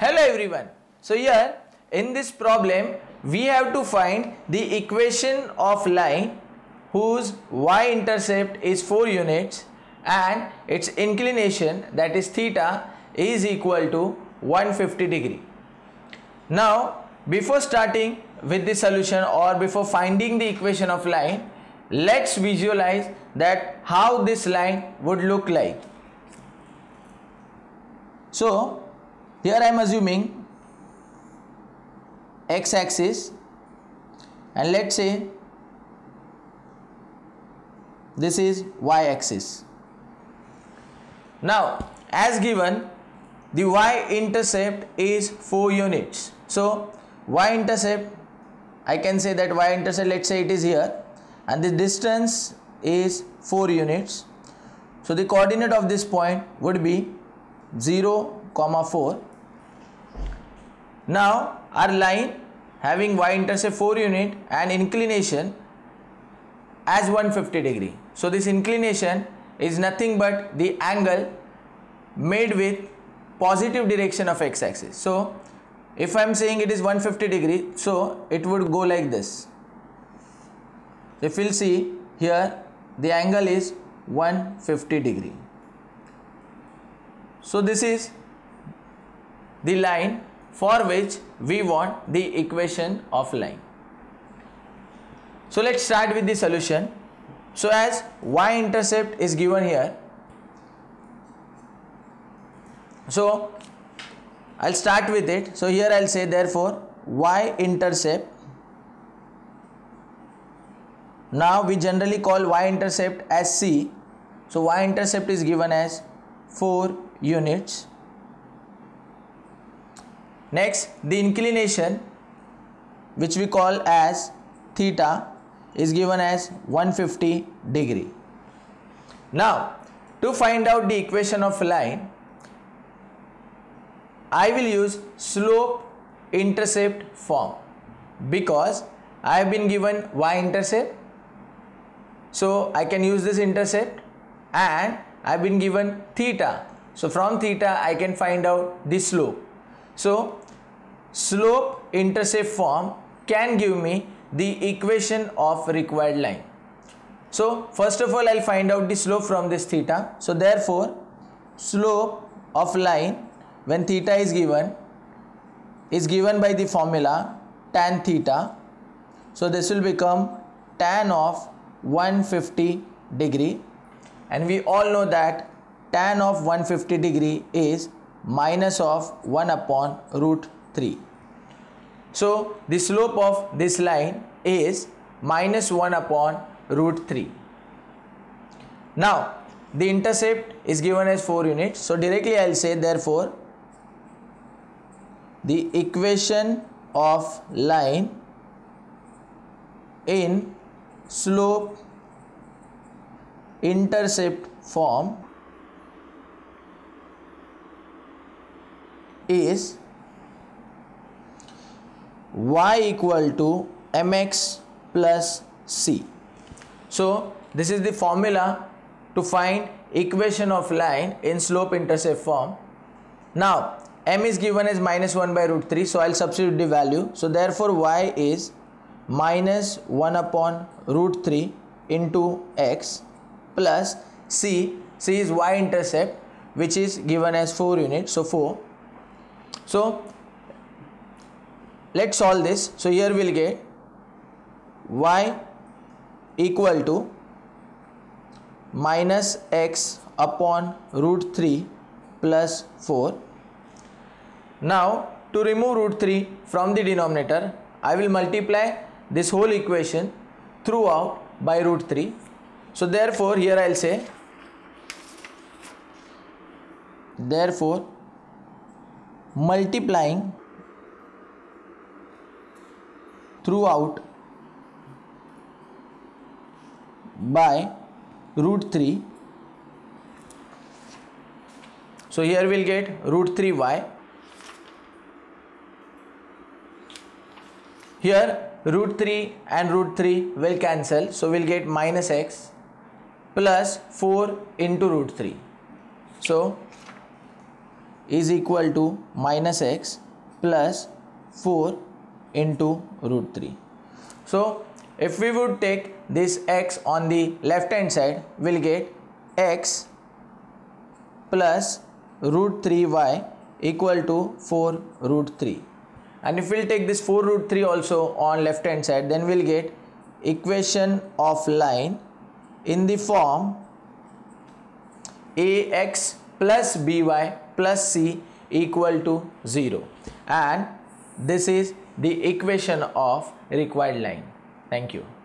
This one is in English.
Hello everyone. So here in this problem we have to find the equation of line whose y-intercept is 4 units and its inclination, that is theta, is equal to 150 degree. Now before starting with the solution or before finding the equation of line, let's visualize that how this line would look like. So here I am assuming x-axis, and let's say this is y-axis. Now as given, the y-intercept is 4 units. So y-intercept, I can say that y-intercept, let's say it is here, and the distance is 4 units. So the coordinate of this point would be 0, 4. Now our line having y-intercept 4 unit and inclination as 150 degree. So this inclination is nothing but the angle made with positive direction of x-axis. So if I am saying it is 150 degree, so it would go like this. If you will see here, the angle is 150 degree. So this is the line for which we want the equation of line. So let's start with the solution. So as y-intercept is given here, so I'll start with it. So here I'll say therefore y-intercept. Now we generally call y-intercept as C. So y-intercept is given as 4 units. Next, the inclination, which we call as theta, is given as 150 degree. Now to find out the equation of line, I will use slope intercept form, because I have been given y-intercept, so I can use this intercept, and I have been given theta, so from theta I can find out the slope. So slope intercept form can give me the equation of required line. So first of all, I'll find out the slope from this theta. So therefore slope of line, when theta is given by the formula tan theta. So this will become tan of 150 degree, and we all know that tan of 150 degree is minus of 1/√3. So the slope of this line is minus 1/√3. Now the intercept is given as 4 units. So directly I'll say therefore the equation of line in slope intercept form is y equal to mx plus c. So this is the formula to find equation of line in slope intercept form. Now m is given as minus 1/√3, so I'll substitute the value. So therefore y is minus 1/√3 into x plus c. c is y-intercept, which is given as 4 units, so 4. So let's solve this. So here we'll get y equal to minus x /√3 plus 4. Now to remove √3 from the denominator, I will multiply this whole equation throughout by √3. So therefore here I will say therefore multiplying throughout by √3. So here we will get √3y. Here √3 and √3 will cancel, so we'll get minus x plus 4 into √3. So is equal to minus x plus 4 into root 3. So if we would take this x on the left hand side, we will get x plus root 3y equal to 4 root 3. And if we will take this 4 root 3 also on left hand side, then we will get equation of line in the form ax plus by plus c equal to 0. And this is the equation of required line. Thank you.